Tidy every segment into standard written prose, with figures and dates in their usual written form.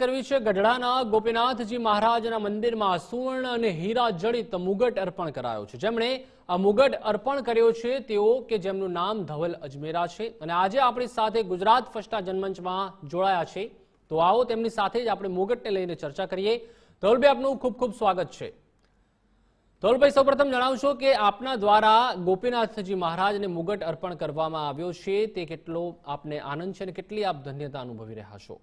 કરવી છે ગઢડાના गोपीनाथ जी महाराज मंदिर में सुवर्ण અને हीरा जड़ित मुगट अर्पण करायो छे। जेमणे आ मुगट अर्पण कर्यो छे तेओ के जेमनुं नाम धवल अजमेरा छे अने आजे आपणी साथे गुजरात फर्स्ट जनमंच में जोड़ाया छे। तो आओ तेमनी साथे ज आपणे मुगटने लईने चर्चा करीए। धवल भाई आपनुं खूब खूब स्वागत छे। धवल भाई सर्वप्रथम जणावशो के आपना द्वारा गोपीनाथ जी महाराज ने मुगट अर्पण करवामां आव्यो छे ते केटलो आपने आनंद छे अने केटली आप धन्यता अनुभवी रह्या छो।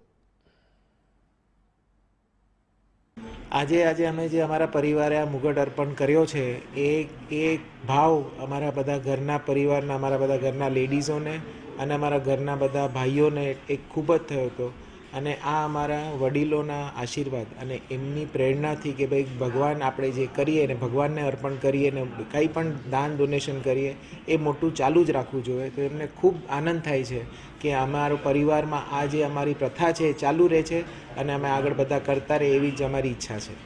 आजे आजे अमे जे अमारा परिवारे आ मुगट अर्पण कर्यो छे एक भाव अमारा बधा घरना परिवारना अमारा बधा घरना लेडीजोने अने अमारा घरना बधा भाईओने एक खूब ज थयो हतो अने आ अमारा वडीलोना आशीर्वाद अने एमनी प्रेरणाथी के भाई भगवान आपणे जे करीए ने भगवानने अर्पण करीए ने कांई पण दान डोनेशन करीए ए मोटुं चालू ज राखवुं जोईए। तो एमने खूब आनंद थाय छे के अमारा परिवारमां आ जे अमारी प्रथा छे चालू रहे छे अने अमे आगळ बधा करता रहे एवी ज अमारी ઈચ્છा छे।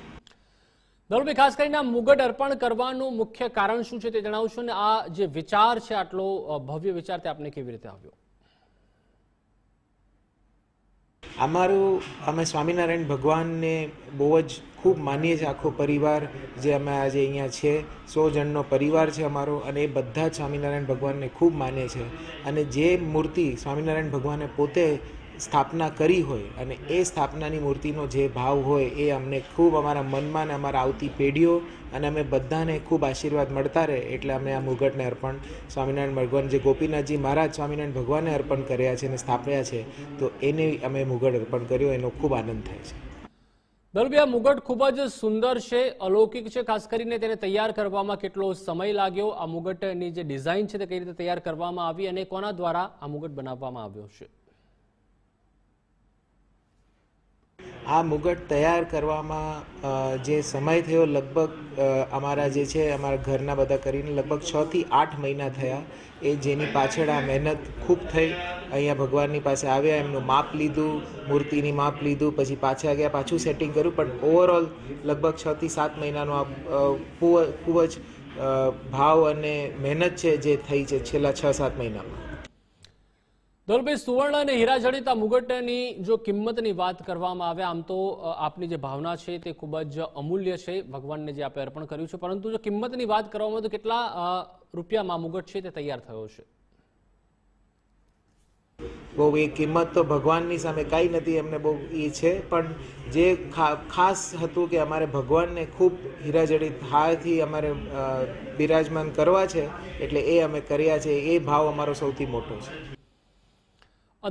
धवलभाई खास करीने मुगट अर्पण करवानुं मुख्य कारण शुं छे ते जणावशो ने आ जे विचार छे आटलो भव्य विचार ते आपणे केवी रीते आव्यो? अमारू अमे स्वामीनारायण भगवान ने बहुज खूब मानीए छे। आखो परिवार जे अमे आज अहींया छे 100 जननो परिवार छे अमारो अने बधा स्वामीनारायण भगवान ने खूब माने छे अने जे मूर्ति स्वामीनारायण भगवाने पोते स्थापना करी होय अने ए स्थापनानी मूर्तिनो जे भाव होय ए अमने खूब अमारा मनमा ने अमारा आवती पेढ़ीओ अने अमे बधाने खूब आशीर्वाद मळता रहे एटले अमे आ मुगटने अर्पण स्वामीनारायण भगवान जे गोपीनाथजी महाराज स्वामीनारायण भगवाने अर्पण कर्या छे अने स्थाप्या छे तो एने अमे मुगट अर्पण कर्यो एनो खूब आनंद थाय छे। दलबिया मुगट खूब ज सुंदर छे अलौकिक छे। खास करीने तेने तैयार करवामां केटलो समय लाग्यो? आ मुगटनी जे डिझाइन छे ते कई रीते तैयार करवामां आवी अने कोना द्वारा आ मुगट बनाववामां आव्यो छे? आ मुगट तैयार करवामां जे समय थयो लगभग अमारा जे छे अमारा घरना बधा करीने लगभग 6 થી 8 મહિના थया। ए जेनी पाछळ आ मेहनत खूब थई। अहींया भगवाननी पासे आव्या एमनुं माप लीधुं मूर्तिनी माप लीधुं पछी पाछा गया पाछुं सेटिंग कर्युं पण ओवरऑल लगभग 6 થી 7 મહિનાનો आ खूब ज भाव अने मेहनत छे जे थई छे छेल्ला 6-7 મહિનાमां। धवल भाई सुवर्ण अने हीरा जड़ित आ मुगटनी जो किंमतनी वात करवामां आवे आम तो आपनी जे भावना छे ते खूब ज अमूल्य छे भगवानने जे आपे अर्पण कर्युं छे परंतु जो किंमतनी वात करवामां आवे तो केटला रूपियामां मुगट छे ते तैयार थयो छे? बहु ए किंमत तो भगवाननी सामे काई नथी अमने बहु ए छे पण जे खास हतुं के अमारे भगवानने खूब हीरा जड़ित हारथी अमारे बिराजमान करवा छे एटले ए अमे कर्या छे ए भाव अमारो सौथी मोटो छे।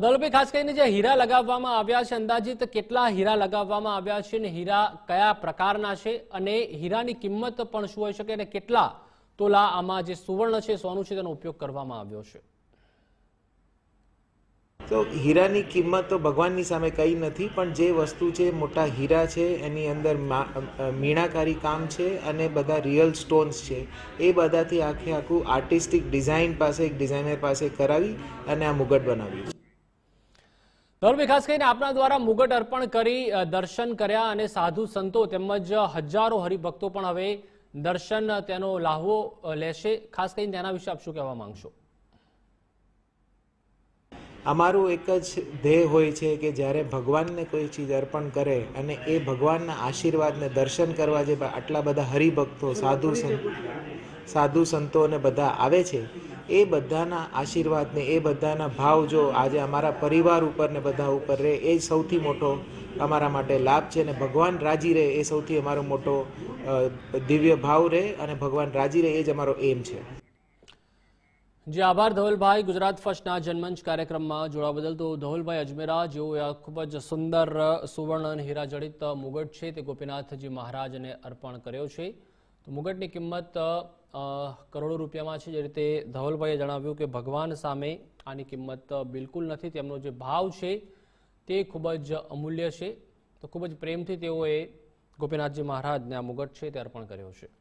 धवल भाई खास करीने जे हीरा लगाववामां आव्या छे अंदाजित केटला हीरा लगाववामां आव्या छे ने हीरा कया प्रकारना छे अने हीरानी किंमत पण शुं होई शके अने केटला तोला आमां जे सुवर्ण छे सोनु छे तेनो उपयोग करवामां आव्यो छे? तो हीरानी किंमत तो भगवाननी सामे कई नथी पण जे वस्तु छे मोटा हीरा छे एनी अंदर मीणाकारी काम छे अने बधा रियल स्टोन्स छे ए बधाथी आखे आखुं आर्टिस्टिक डिजाइन पासे एक डिजाइनर पासे करावी अने आ मुगट बनाव्यो। धवल भाई खास करीने आपना द्वारा मुगट अर्पण करी दर्शन कर्या अने साधु संतो तेमज हजारों हरिभक्तो पण हवे दर्शन तेनो लाहवो लेशे। खास करीने तेना विशे आप शुं कहेवा मांगशो? अमारू एक ज ध्येय होय छे के ज्यारे भगवान ने कोई चीज अर्पण करे अने ए भगवानना आशीर्वाद ने दर्शन करवा जे आटला बधा हरिभक्तो साधु संतो ने बधा आवे छे ए बधाना आशीर्वाद ने ए बधाना भाव जो आज अमारा परिवार उपर ने बधा उपर रहे ए सौथी मोटो अमारा माटे लाभ छे ने भगवान राजी रहे ए सौथी अमारो मोटो दिव्य भाव रहे अने भगवान राजी रहे ए ज अमारो एम छे। जी आभार धवल भाई गुजरात फर्स्ट ना जनमंच कार्यक्रम में जोड़ा बदल। तो धवल भाई अजमेरा जो खूब ज सुंदर सुवर्ण हीरा जड़ित मुगट है गोपीनाथ जी महाराज ने अर्पण कर्यो छे। तो मुगटनी किंमत करोड़ों रूपिया में है। जे रीते धवल भाई जणाव्युं के भगवान सामे आनी किंमत बिलकुल नथी। तेमनो जे भाव है ते खूब ज अमूल्य है। तो खूब ज प्रेमथी तेओए गोपीनाथ जी महाराज ने आ मुगट है ते अर्पण कर्यो छे।